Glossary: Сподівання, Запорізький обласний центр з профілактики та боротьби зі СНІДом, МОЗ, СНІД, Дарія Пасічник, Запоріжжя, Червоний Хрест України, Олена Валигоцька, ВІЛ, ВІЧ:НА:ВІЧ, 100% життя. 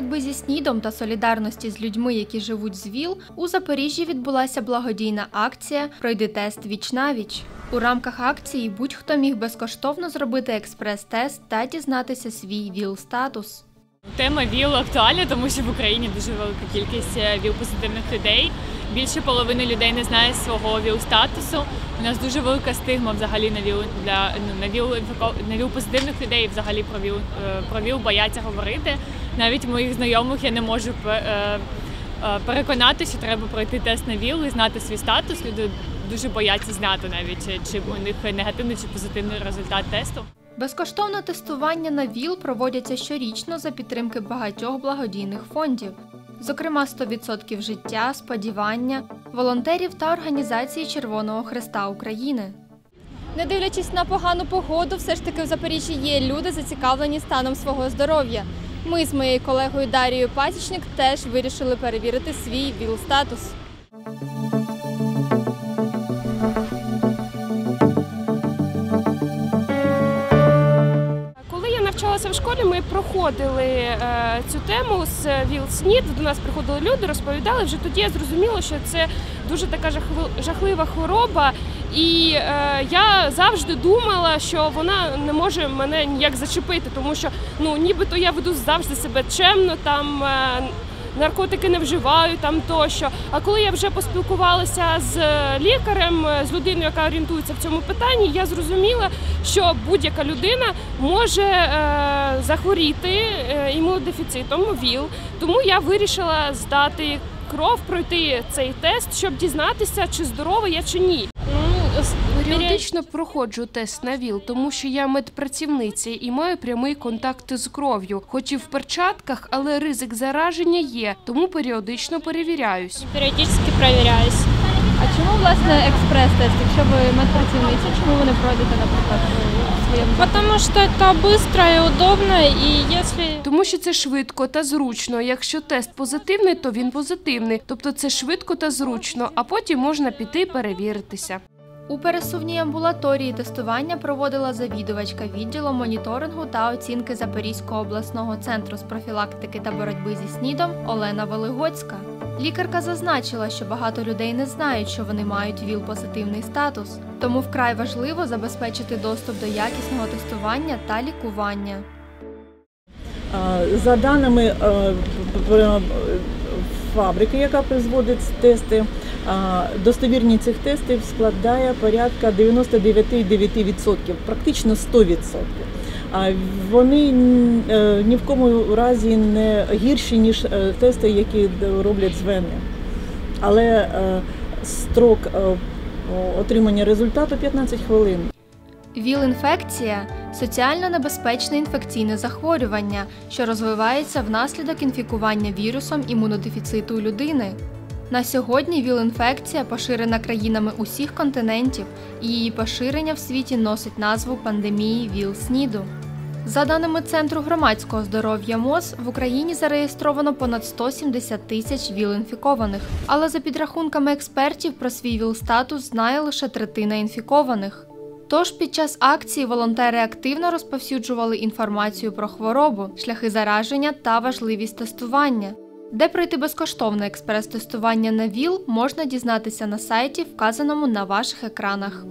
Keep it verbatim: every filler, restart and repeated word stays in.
боротьби зі СНІДом та солідарності з людьми, які живуть з ВІЛ, у Запоріжжі відбулася благодійна акція «Пройди тест віч на віч». У рамках акції будь-хто міг безкоштовно зробити експрес-тест та дізнатися свій ВІЛ-статус. Тема ВІЛ актуальна, тому що в Україні дуже велика кількість ВІЛ-позитивних людей. Більше половини людей не знає свого ВІЛ-статусу. У нас дуже велика стигма взагалі на ВІЛ, для, на ВІЛ, на ВІЛ-позитивних людей і взагалі про ВІЛ, про ВІЛ бояться говорити. Навіть моїх знайомих я не можу переконати, що треба пройти тест на ВІЛ і знати свій статус. Люди дуже бояться знати навіть, чи у них негативний чи позитивний результат тесту. Безкоштовне тестування на ВІЛ проводяться щорічно за підтримки багатьох благодійних фондів. Зокрема, сто відсотків життя, сподівання, волонтерів та організації Червоного Хреста України. Не дивлячись на погану погоду, все ж таки в Запоріжжі є люди, зацікавлені станом свого здоров'я. Ми з моєю колегою Дарією Пасічник теж вирішили перевірити свій ВІЛ-статус. В школі ми проходили цю тему з ВІЛ-СНІД, до нас приходили люди, розповідали. Вже тоді я зрозуміла, що це дуже така жахлива хвороба, і я завжди думала, що вона не може мене ніяк зачепити, тому що ну, нібито я веду завжди себе чемно, там наркотики не вживаю, там тощо. А коли я вже поспілкувалася з лікарем, з людиною, яка орієнтується в цьому питанні, я зрозуміла, що будь-яка людина може е, захворіти імунодефіцитом, ВІЛ. Тому я вирішила здати кров, пройти цей тест, щоб дізнатися, чи здорова я, чи ні. Періодично проходжу тест на ВІЛ, тому що я медпрацівниця і маю прямий контакт з кров'ю. Хоч і в перчатках, але ризик зараження є, тому періодично перевіряюсь. Періодично перевіряюсь. А чому, власне, експрес-тест? Якщо ви медпрацівниця, чому ви не пройдете, наприклад, в своєму? Тому що це швидко і удобно, і якщо... Тому що це швидко та зручно. Якщо тест позитивний, то він позитивний. Тобто це швидко та зручно, а потім можна піти перевіритися. У пересувній амбулаторії тестування проводила завідувачка відділу моніторингу та оцінки Запорізького обласного центру з профілактики та боротьби зі СНІДом Олена Валигоцька. Лікарка зазначила, що багато людей не знають, що вони мають ВІЛ-позитивний статус, тому вкрай важливо забезпечити доступ до якісного тестування та лікування. За даними фабрики, яка производить тести, достовірність цих тестів складає порядка дев'яносто дев'ять цілих дев'ять десятих відсотка, практично сто відсотків. Вони ні в кому разі не гірші, ніж тести, які роблять з вени. Але строк отримання результату – п'ятнадцять хвилин. ВІЛ-інфекція – соціально небезпечне інфекційне захворювання, що розвивається внаслідок інфікування вірусом імунодефіциту людини. На сьогодні ВІЛ-інфекція поширена країнами усіх континентів, і її поширення в світі носить назву пандемії ВІЛ-СНІДу. За даними Центру громадського здоров'я МОЗ, в Україні зареєстровано понад сто сімдесят тисяч ВІЛ-інфікованих. Але за підрахунками експертів, про свій ВІЛ-статус знає лише третина інфікованих. Тож під час акції волонтери активно розповсюджували інформацію про хворобу, шляхи зараження та важливість тестування. Де пройти безкоштовне експрес-тестування на ВІЛ, можна дізнатися на сайті, вказаному на ваших екранах.